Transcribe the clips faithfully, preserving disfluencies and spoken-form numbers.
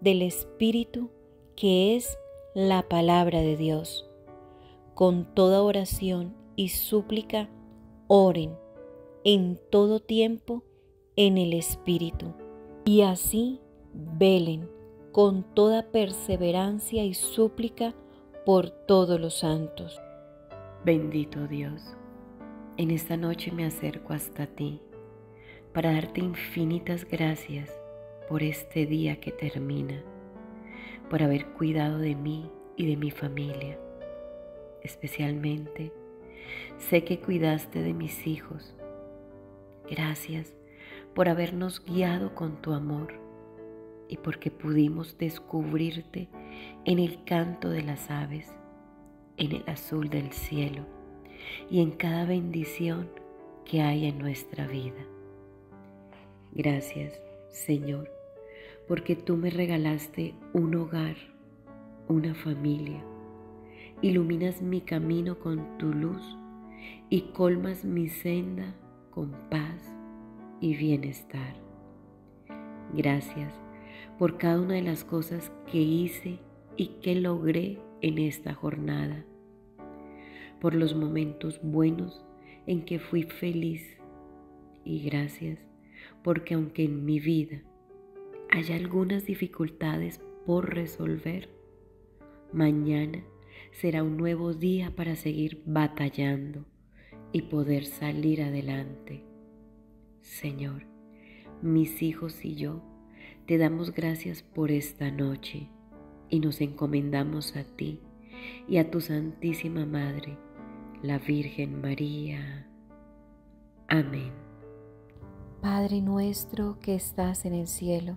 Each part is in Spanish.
del Espíritu, que es la palabra de Dios. Con toda oración y súplica, oren en todo tiempo en el Espíritu. Y así velen con toda perseverancia y súplica por todos los santos. Bendito Dios, en esta noche me acerco hasta ti para darte infinitas gracias por este día que termina, por haber cuidado de mí y de mi familia. Especialmente sé que cuidaste de mis hijos. Gracias por habernos guiado con tu amor y porque pudimos descubrirte en el canto de las aves, en el azul del cielo y en cada bendición que hay en nuestra vida. Gracias, Señor, porque tú me regalaste un hogar, una familia. Iluminas mi camino con tu luz y colmas mi senda con paz y bienestar. Gracias por cada una de las cosas que hice y que logré en esta jornada, por los momentos buenos en que fui feliz, y gracias porque aunque en mi vida hay algunas dificultades por resolver, mañana será un nuevo día para seguir batallando y poder salir adelante. Señor, mis hijos y yo te damos gracias por esta noche y nos encomendamos a ti y a tu Santísima Madre, la Virgen María. Amén. Padre nuestro que estás en el cielo,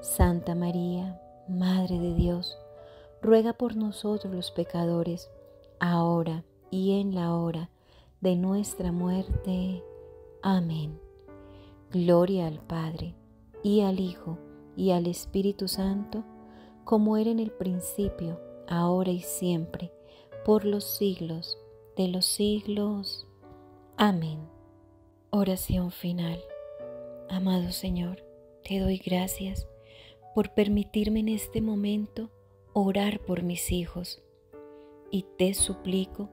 Santa María, Madre de Dios, ruega por nosotros los pecadores, ahora y en la hora de nuestra muerte. Amén. Gloria al Padre, y al Hijo, y al Espíritu Santo, como era en el principio, ahora y siempre, por los siglos de los siglos. Amén. Oración final. Amado Señor, te doy gracias por permitirme en este momento orar por mis hijos, y te suplico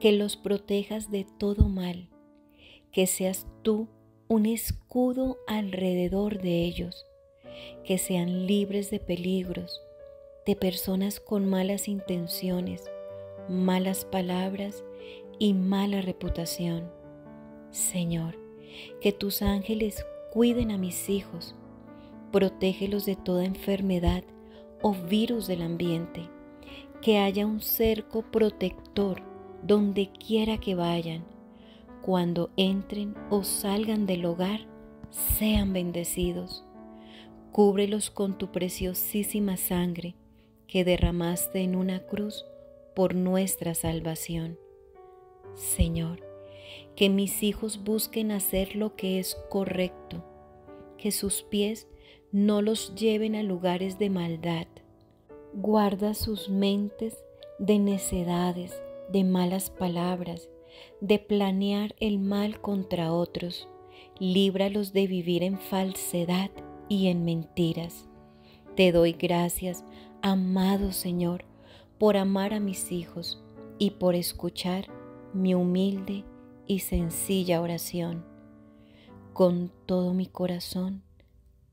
que los protejas de todo mal, que seas tú un escudo alrededor de ellos, que sean libres de peligros, de personas con malas intenciones, malas palabras y mala reputación. Señor, que tus ángeles cuiden a mis hijos, protégelos de toda enfermedad o virus del ambiente, que haya un cerco protector donde quiera que vayan. Cuando entren o salgan del hogar, sean bendecidos. Cúbrelos con tu preciosísima sangre que derramaste en una cruz por nuestra salvación. Señor, que mis hijos busquen hacer lo que es correcto, que sus pies no los lleven a lugares de maldad. Guarda sus mentes de necedades, de malas palabras, de planear el mal contra otros. Líbralos de vivir en falsedad y en mentiras. Te doy gracias, amado Señor, por amar a mis hijos y por escuchar mi humilde y sencilla oración. Con todo mi corazón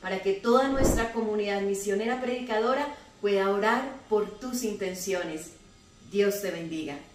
para que toda nuestra comunidad misionera predicadora pueda orar por tus intenciones. Dios te bendiga.